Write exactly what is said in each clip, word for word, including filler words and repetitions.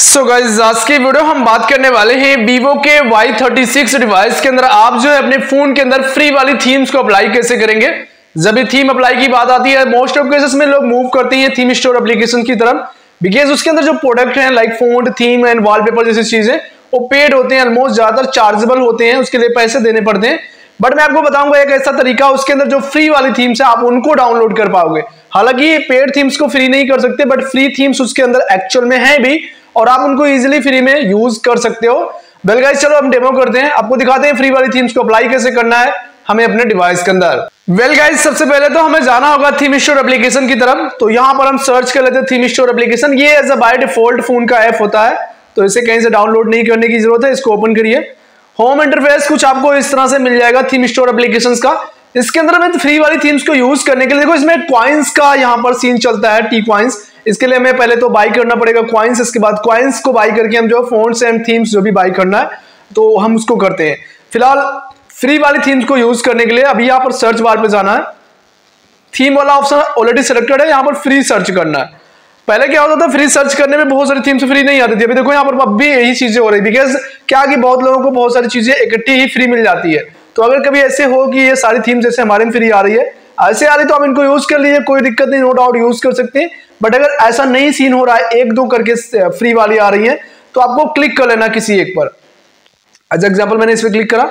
So guys आज की video हम बात करने वाले हैं Vivo के वाई थर्टी सिक्स डिवाइस के अंदर आप जो है अपने फोन के अंदर फ्री वाली थीम्स को अप्लाई कैसे करेंगे। जब भी थीम अप्लाई की बात आती है मोस्ट ऑफ केसेस में लोग मूव करते हैं थीम स्टोर एप्लीकेशन की तरफ, बिकॉज उसके अंदर जो प्रोडक्ट हैं like phone, theme and wallpaper जैसी चीजें वो पेड होते हैं, ऑलमोस्ट ज्यादातर चार्जेबल होते हैं, उसके लिए पैसे देने पड़ते हैं। बट मैं आपको बताऊंगा एक ऐसा तरीका उसके अंदर जो फ्री वाली थीम्स है आप उनको डाउनलोड कर पाओगे। हालांकि पेड थीम्स को फ्री नहीं कर सकते बट फ्री थीम्स उसके अंदर एक्चुअल में है भी और आप उनको इजीली फ्री में यूज कर सकते हो। वेल गाइस चलो हम डेमो करते हैं, आपको दिखाते हैं फ्री वाली थीम्स को अप्लाई कैसे करना है हमें अपने डिवाइस के अंदर। वेल गाइस सबसे पहले तो हमें जाना होगा थीम स्टोर एप्लीकेशन की तरफ। तो यहाँ पर हम सर्च कर लेते हैं थीम स्टोर एप्लीकेशन। ये as a by default phone का ऐप होता है तो इसे कहीं से डाउनलोड नहीं करने की जरूरत है। इसको ओपन करिए, होम इंटरफेस कुछ आपको इस तरह से मिल जाएगा थीम स्टोर एप्लीकेशन का। इसके अंदर हमें फ्री वाली थीम्स को यूज करने के लिए देखो इसमें क्वाइंस का यहाँ पर सीन चलता है, टी क्वाइंस। इसके लिए हमें पहले तो बाई करना पड़ेगा क्वाइंस, इसके बाद क्वाइंस को बाई करके हम जो फोन्स एंड थीम्स जो भी बाई करना है तो हम उसको करते हैं। फिलहाल फ्री वाली थीम्स को यूज करने के लिए अभी यहाँ पर सर्च बार पे जाना है, थीम वाला ऑप्शन ऑलरेडी सिलेक्टेड है, यहाँ पर फ्री सर्च करना है। पहले क्या होता था फ्री सर्च करने में बहुत सारी थीम्स फ्री नहीं आती थी, अभी देखो यहाँ पर अब भी यही चीजें हो रही, बिकॉज क्या कि बहुत लोगों को बहुत सारी चीजें इकट्ठी ही फ्री मिल जाती है। तो अगर कभी ऐसे हो कि ये सारी थीम्स जैसे हमारे में फ्री आ रही है ऐसे आ रही तो आप इनको यूज कर लीजिए, कोई दिक्कत नहीं, नो डाउट यूज कर सकते हैं। बट अगर ऐसा नहीं सीन हो रहा है, एक दो करके फ्री वाली आ रही है तो आपको क्लिक कर लेना किसी एक पर। एज एग्जाम्पल मैंने इस पर क्लिक करा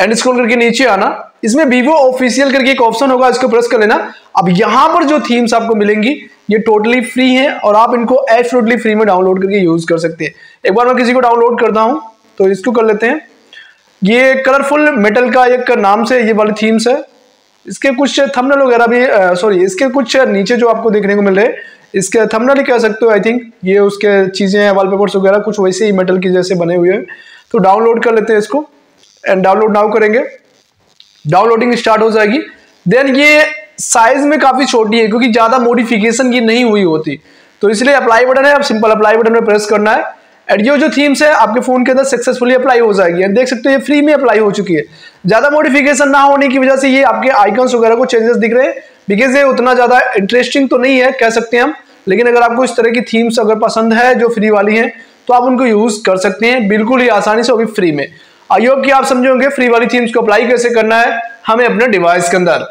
एंड स्क्रॉल करके नीचे आना, इसमें Vivo ऑफिशियल करके एक ऑप्शन होगा, इसको प्रेस कर लेना। अब यहाँ पर जो थीम्स आपको मिलेंगी ये टोटली फ्री है और आप इनको एब्सोल्युटली फ्री में डाउनलोड करके यूज कर सकते हैं। एक बार मैं किसी को डाउनलोड करता हूँ तो इसको कर लेते हैं। ये कलरफुल मेटल का एक नाम से ये वाली थीम्स है, इसके कुछ थंबनेल वगैरह भी सॉरी इसके कुछ नीचे जो आपको देखने को मिल रहे हैं इसके थंबनेल कह सकते हो आई थिंक, ये उसके चीज़ें हैं वॉलपेपर्स वगैरह कुछ वैसे ही मेटल की जैसे बने हुए हैं। तो डाउनलोड कर लेते हैं इसको एंड डाउनलोड नाउ करेंगे, डाउनलोडिंग स्टार्ट हो जाएगी। देन ये साइज में काफ़ी छोटी है क्योंकि ज़्यादा मॉडिफिकेशन की नहीं हुई होती तो इसलिए अप्लाई बटन है, आप सिंपल अप्लाई बटन पर प्रेस करना है एंड ये जो थीम्स है आपके फोन के अंदर सक्सेसफुली अप्लाई हो जाएगी। एंड देख सकते हो ये फ्री में अप्लाई हो चुकी है, ज्यादा मॉडिफिकेशन ना होने की वजह से ये आपके आइकन्स वगैरह को चेंजेस दिख रहे हैं, बिकॉज ये उतना ज्यादा इंटरेस्टिंग तो नहीं है कह सकते हैं हम। लेकिन अगर आपको इस तरह की थीम्स अगर पसंद है जो फ्री वाली हैं तो आप उनको यूज कर सकते हैं बिल्कुल ही आसानी से, वो भी फ्री में। आई होप कि आप समझोगे फ्री वाली थीम्स को अप्लाई कैसे करना है हमें अपने डिवाइस के अंदर।